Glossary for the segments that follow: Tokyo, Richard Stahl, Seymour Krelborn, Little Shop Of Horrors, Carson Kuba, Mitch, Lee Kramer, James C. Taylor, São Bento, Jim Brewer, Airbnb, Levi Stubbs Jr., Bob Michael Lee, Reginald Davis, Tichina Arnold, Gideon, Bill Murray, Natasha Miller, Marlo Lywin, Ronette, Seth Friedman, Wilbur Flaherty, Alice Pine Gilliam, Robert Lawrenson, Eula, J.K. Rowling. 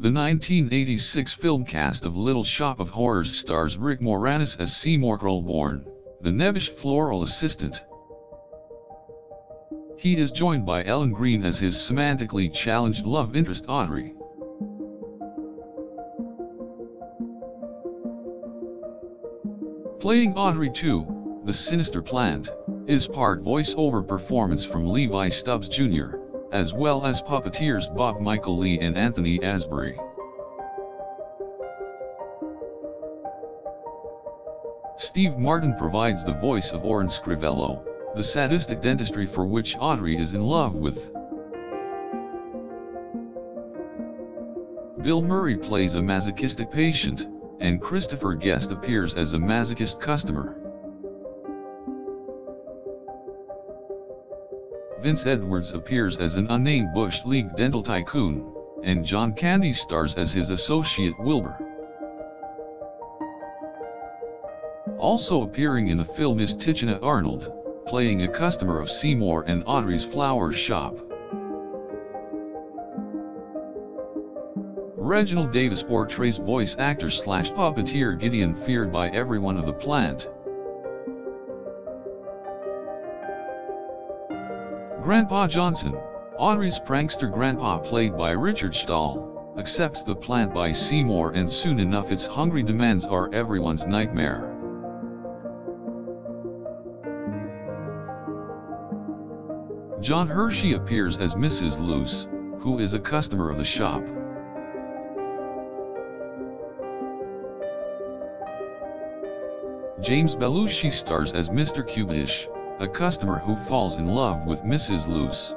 The 1986 film cast of Little Shop of Horrors stars Rick Moranis as Seymour Krelborn, the nebbish floral assistant. He is joined by Ellen Green as his semantically challenged love interest Audrey. Playing Audrey II, the sinister plant, is part voiceover performance from Levi Stubbs Jr., as well as puppeteers Bob Michael Lee and Anthony Asbury. Steve Martin provides the voice of Orin Scrivello, the sadistic dentistry for which Audrey is in love with. Bill Murray plays a masochistic patient, and Christopher Guest appears as a masochist customer. Vince Edwards appears as an unnamed Bush League dental tycoon, and John Candy stars as his associate Wilbur. Also appearing in the film is Tichina Arnold, playing a customer of Seymour and Audrey's flower shop. Reginald Davis portrays voice actor/puppeteer Gideon, feared by everyone of the plant. Grandpa Johnson, Audrey's prankster grandpa, played by Richard Stahl, accepts the plant by Seymour, and soon enough its hungry demands are everyone's nightmare. John Hershey appears as Mrs. Luce, who is a customer of the shop. James Belushi stars as Mr. Kubish, a customer who falls in love with Mrs. Luce.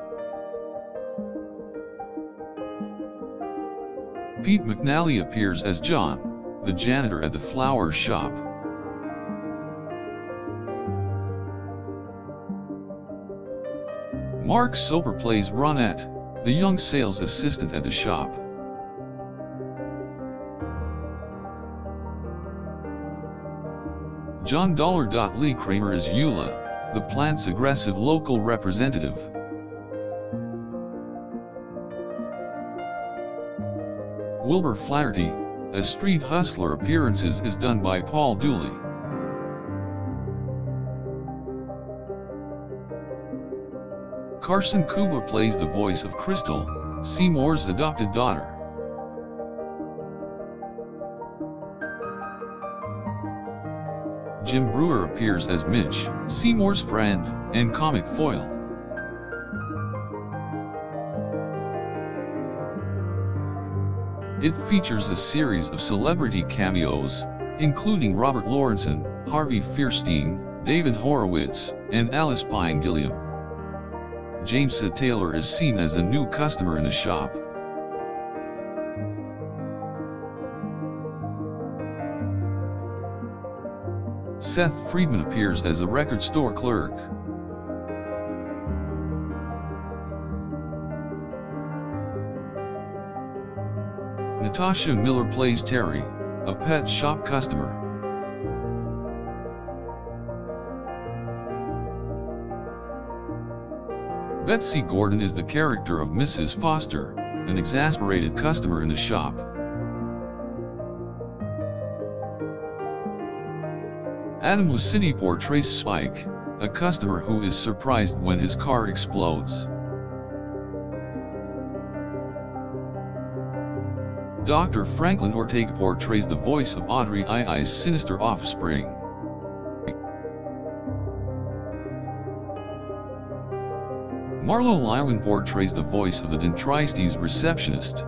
Pete McNally appears as John, the janitor at the flower shop. Mark Soper plays Ronette, the young sales assistant at the shop. John Dollar. Lee Kramer is Eula, the plant's aggressive local representative. Wilbur Flaherty, a street hustler, appearances is done by Paul Dooley. Carson Kuba plays the voice of Crystal, Seymour's adopted daughter. Jim Brewer appears as Mitch, Seymour's friend and comic foil. It features a series of celebrity cameos, including Robert Lawrenson, Harvey Fierstein, David Horowitz, and Alice Pine Gilliam. James C. Taylor is seen as a new customer in the shop. Seth Friedman appears as a record store clerk. Natasha Miller plays Terry, a pet shop customer. Betsy Gordon is the character of Mrs. Foster, an exasperated customer in the shop. Adam Lucidy portrays Spike, a customer who is surprised when his car explodes. Dr. Franklin Ortega portrays the voice of Audrey II's sinister offspring. Marlo Lywin portrays the voice of the Dentristes receptionist.